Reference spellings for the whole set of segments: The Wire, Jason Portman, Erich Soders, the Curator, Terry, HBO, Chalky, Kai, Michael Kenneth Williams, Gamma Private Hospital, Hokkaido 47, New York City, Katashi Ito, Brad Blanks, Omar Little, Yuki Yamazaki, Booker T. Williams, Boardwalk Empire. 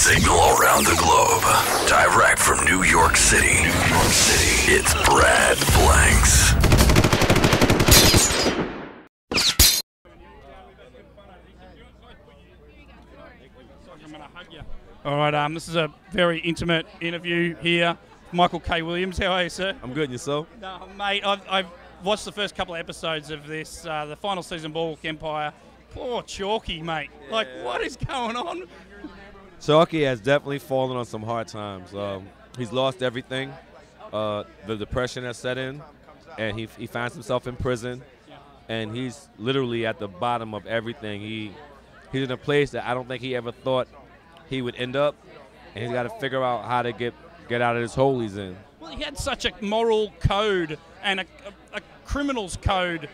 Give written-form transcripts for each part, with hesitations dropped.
signal around the globe. Direct from New York City. It's Brad Blanks. All right, this is a very intimate interview here. Michael K. Williams, how are you, sir? I'm good, and yourself? No, mate, I've watched the first couple of episodes of this, the final season, Boardwalk Empire. Poor Chalky, mate. Yeah. Like, what is going on? Chalky has definitely fallen on some hard times. He's lost everything. The depression has set in, and he finds himself in prison, and he's literally at the bottom of everything. He's in a place that I don't think he ever thought he would end up, and he's got to figure out how to get out of this hole he's in. Well, he had such a moral code and a criminal's code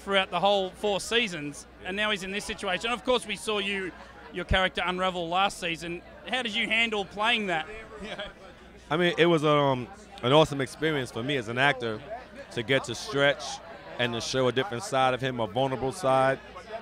throughout the whole 4 seasons, and now he's in this situation. And of course, we saw your character unravel last season. How did you handle playing that? I mean, it was an awesome experience for me as an actor to get to stretch and to show a different side of him, a vulnerable side.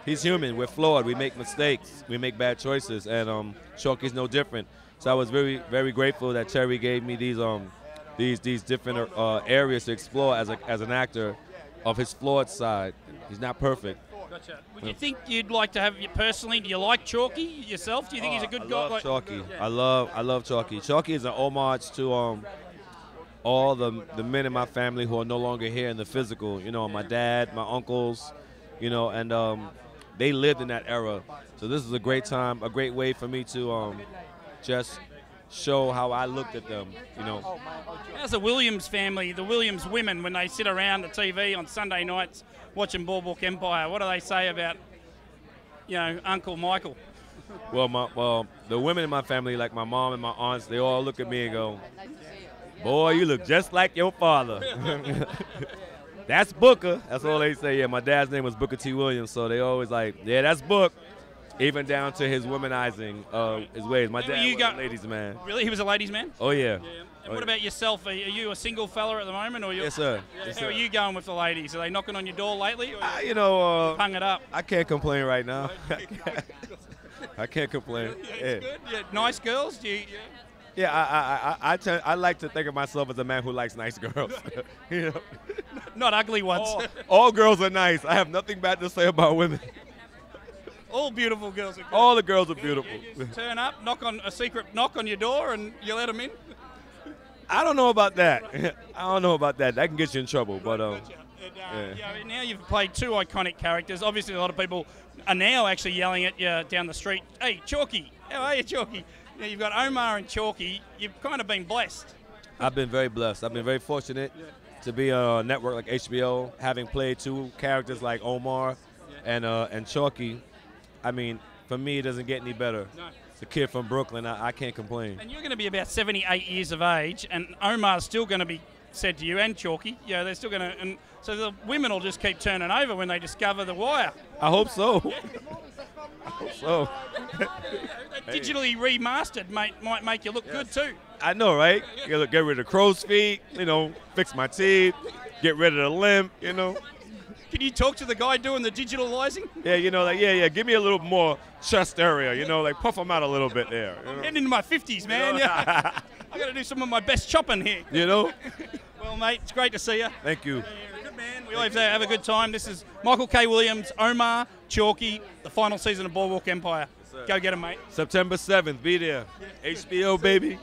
He's human. We're flawed. We make mistakes. We make bad choices, and Chalky's no different. So I was very, very grateful that Terry gave me these different areas to explore as an actor of his flawed side. He's not perfect. Gotcha. Would you think you'd like to have you personally? Do you like Chalky yourself? Do you think he's a good guy? I love Chalky. Yeah. I love Chalky. Chalky is an homage to all the men in my family who are no longer here in the physical. You know, my dad, my uncles. You know, and they lived in that era. So this is a great time, a great way for me to just show how I looked at them, you know. How's the Williams family, the Williams women, when they sit around the TV on Sunday nights watching Boardwalk Empire, what do they say about, you know, Uncle Michael? Well, the women in my family, like my mom and my aunts, they all look at me and go, boy, you look just like your father. That's Booker. That's all they say. Yeah, my dad's name was Booker T. Williams, so they always like, yeah, that's Book. Even down to his womanizing his ways. My dad was a ladies' man. Really? He was a ladies' man? Oh, yeah. And what about yourself? Are you a single fella at the moment? Or yes, sir. How are you going with the ladies? Are they knocking on your door lately? Or you know, hung it up. I can't complain right now. I can't complain. Yeah, it's good. Yeah, nice girls. Do you? Yeah. Yeah, I like to think of myself as a man who likes nice girls. You know? Not ugly ones. All girls are nice. I have nothing bad to say about women. All beautiful girls are good. All the girls are beautiful. You turn up, knock on your door, and you let them in? I don't know about that. I don't know about that. That can get you in trouble. But yeah, now you've played two iconic characters. Obviously, a lot of people are now actually yelling at you down the street, hey, Chalky, how are you, Chalky? Now you've got Omar and Chalky. You've kind of been blessed. I've been very blessed. I've been very fortunate to be on a network like HBO, having played two characters like Omar and Chalky. I mean, for me, it doesn't get any better. No. It's a kid from Brooklyn. I can't complain. And you're going to be about 78 years of age, and Omar's still going to be said to you, and Chalky. Yeah, they're still going to. And so the women will just keep turning over when they discover The Wire. I hope so. I hope so. Digitally remastered might make you look good too. I know, right? Get rid of crow's feet, you know, fix my teeth, get rid of the limp, you know. Can you talk to the guy doing the digitalizing? Yeah, you know, like, yeah, give me a little more chest area, you know, like puff them out a little bit there. You know? I'm getting into my 50s, man. You know? Yeah. I got to do some of my best chopping here. You know? Well, mate, it's great to see you. Thank you. Good man. We always have a good time. This is Michael K. Williams, Omar, Chalky, the final season of Boardwalk Empire. Yes, go get him, mate. September 7th, be there. Yeah. HBO, baby.